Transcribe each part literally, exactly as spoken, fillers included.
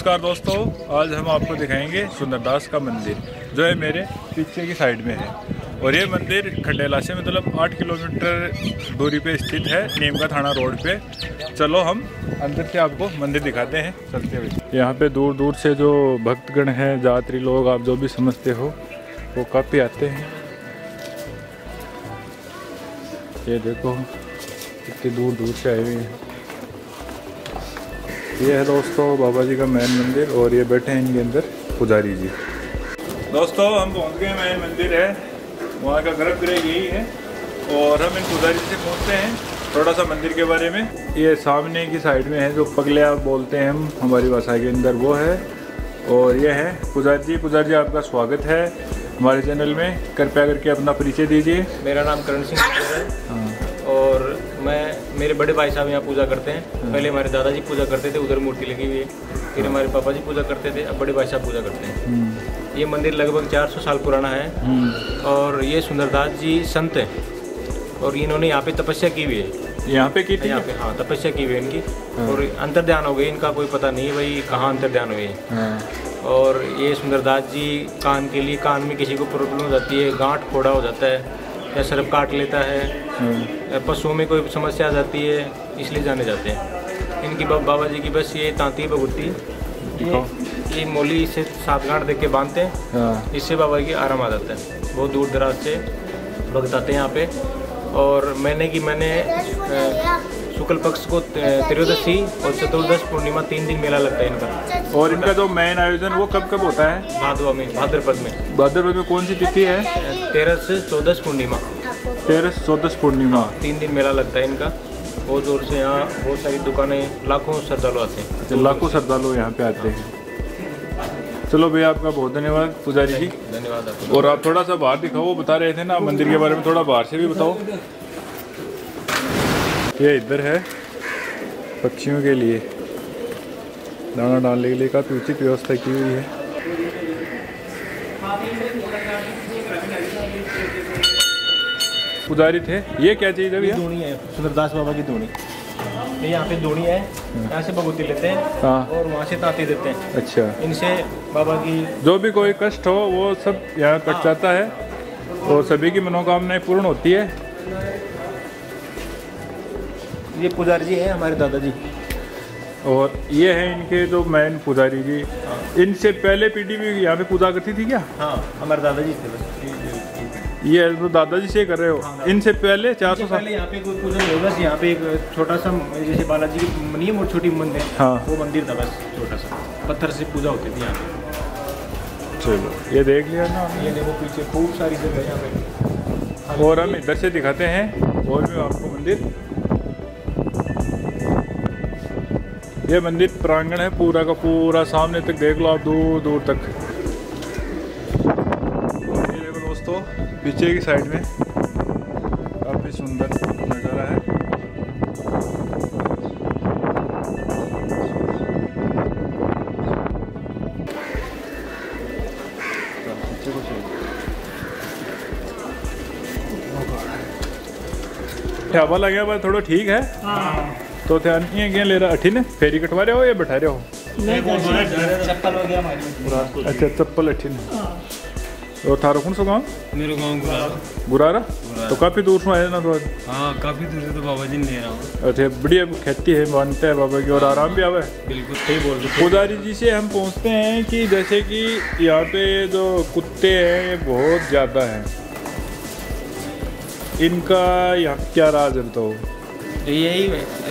नमस्कार दोस्तों, आज हम आपको दिखाएंगे सुंदरदास का मंदिर जो है मेरे पीछे की साइड में है। और ये मंदिर खंडेला से मतलब आठ किलोमीटर दूरी पे स्थित है, नीमका थाना रोड पे। चलो हम अंदर से आपको मंदिर दिखाते हैं चलते हुए। यहाँ पे दूर दूर से जो भक्तगण हैं, यात्री लोग आप जो भी समझते हो, वो काफ़ी आते हैं। ये देखो कितनी दूर दूर से आए हुए हैं। ये है दोस्तों बाबा जी का मैन मंदिर और ये बैठे हैं इनके अंदर पुजारी जी। दोस्तों हम पहुँच गए, मैन मंदिर है, वहाँ का गर्भगृह यही है। और हम इन पुजारी से पूछते हैं थोड़ा सा मंदिर के बारे में। ये सामने की साइड में है जो पगलिया बोलते हैं हम हमारी भाषा के अंदर, वो है। और ये है पुजारी जी। पुजारी जी आपका स्वागत है हमारे चैनल में, कृपया करके अपना परिचय दीजिए। मेरा नाम करण सिंह गुर्जर है और मैं मेरे बड़े भाई साहब यहाँ पूजा करते हैं। पहले हमारे दादाजी पूजा करते थे, उधर मूर्ति लगी हुई है। फिर हमारे पापा जी पूजा करते थे, अब बड़े भाई साहब पूजा करते हैं। ये मंदिर लगभग चार सौ साल पुराना है। और ये सुंदरदास जी संत हैं और इन्होंने यहाँ पे तपस्या की हुई है। यहाँ पे की थी? यहाँ पे हाँ, तपस्या की हुई है इनकी। और अंतर्ध्यान हो गई, इनका कोई पता नहीं है भाई कहाँ अंतर्ध्यान हुए। और ये सुंदरदास जी कान के लिए, कान में किसी को प्रॉब्लम हो जाती है, गांठ फोड़ा हो जाता है या सर्प काट लेता है, पशुओं में कोई समस्या आ जाती है, इसलिए जाने जाते हैं। इनकी बाबा जी की बस ये तांती बगुती ये, ये मोली से सात गांठ देख के बांधते हैं, इससे बाबा जी आराम आ जाता है। बहुत दूर दराज से भक्त आते हैं यहाँ पे। और मैंने कि मैंने शुक्ल पक्ष को त्रयोदशी और चतुर्दश पूर्णिमा तीन दिन मेला लगता है इनका। और इनका जो मेन आयोजन वो कब कब होता है? भादवा में, भाद्रपद में। भाद्रपद में कौन सी तिथि है? तेरह से चौदह पूर्णिमा। तेरह से चौदह पूर्णिमा तीन दिन मेला लगता है इनका। बहुत जोर से यहाँ बहुत सारी दुकानें, लाखों श्रद्धालु आते हैं। लाखों श्रद्धालु यहाँ पे आते हैं। चलो भैया आपका बहुत धन्यवाद। पुजारी जी धन्यवाद आपको। और आप थोड़ा सा बाहर दिखाओ, बता रहे थे ना मंदिर के बारे में, थोड़ा बाहर से भी बताओ। ये इधर है पक्षियों के लिए दाना डालने के लिए, काफ़ी उचित व्यवस्था की हुई है। पुजारी थे, ये क्या चीज़ है? धूनी है, सुंदरदास बाबा की धूनी। ये यहाँ पे धूनी है, यहाँ से भगवती लेते हैं और वहाँ से तांती देते हैं। अच्छा, इनसे बाबा की जो भी कोई कष्ट हो वो सब यहाँ कट जाता है और सभी की मनोकामनाएं पूर्ण होती है। ये पुजारी जी हैं हमारे दादाजी। और ये हैं इनके जो मैन पुजारी जी। हाँ। इनसे पहले पीढ़ी भी यहाँ पे पूजा करती थी क्या? हाँ, हमारे दादाजी थे बस। ये तो दादाजी से कर रहे हो? हाँ, इनसे पहले चार सौ साल यहाँ पे कोई पूजा नहीं होगा। यहाँ पे एक छोटा सा जैसे बालाजी की मनी और छोटी मंदिर, हाँ वो मंदिर था बस, छोटा सा पत्थर से पूजा होती थी यहाँ पे। चलो ये देख लिया ना, ये देखो पीछे खूब सारी जगह यहाँ पे। और हम इधर से दिखाते हैं और भी आपको मंदिर। ये मंदिर प्रांगण है पूरा का पूरा, सामने तक देख लो आप, दूर दूर तक। और ये देखो दोस्तों पीछे की साइड में काफ़ी सुंदर नज़ारा है। हवा लगे पर थोड़ा ठीक है। हाँ। तो ध्यान ले रहा अठी ने फेरी कटवा रहे हो या बैठा रहे हो? नहीं, चप्पल हो गया हमारी। अच्छा चप्पल अठी ने। और थारो कौन सा गाँव? मेरा गाँव गुरारा। गुरारा तो काफ़ी दूर से आए ना? तो हाँ काफ़ी दूर से तो बाबा जी ने ले रहा हूँ। अच्छा बढ़िया खेती है, मानते हैं बाबा की और आराम भी आवे। बिल्कुल सही बोल रहे हो। पुजारी जी से हम पूछते हैं कि जैसे कि यहाँ पे जो कुत्ते हैं ये बहुत ज़्यादा हैं, इनका यहाँ क्या राज चलता हो? यही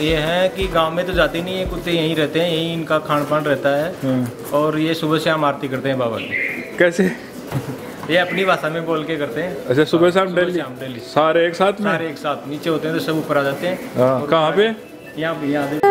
ये है कि गांव में तो जाते नहीं है कुत्ते, यहीं रहते हैं, यहीं इनका खान पान रहता है। और ये सुबह शाम आरती करते हैं बाबा की। कैसे? ये अपनी भाषा में बोल के करते हैं। अच्छा, सुबह शाम डेली सारे एक साथ में? सारे एक साथ नीचे होते हैं तो सब ऊपर आ जाते हैं। कहाँ पे? यहाँ पे, यहाँ पे।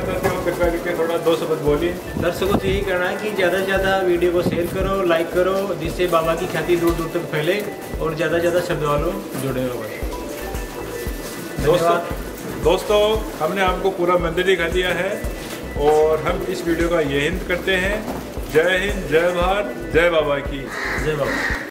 कहना चाहते हो कृपया करके थोड़ा दो शब्द बोलिए। दर्शकों से यही कहना है कि ज़्यादा से ज़्यादा वीडियो को शेयर करो, लाइक करो, जिससे बाबा की ख्याति दूर दूर तक फैले और ज़्यादा से ज़्यादा श्रद्धालु जुड़े हुए। दोस्तों दोस्तों हमने आपको पूरा मंदिर दिखा दिया है और हम इस वीडियो का यह अंत करते हैं। जय हिंद, जय भारत, जय बाबा की जय बाबा।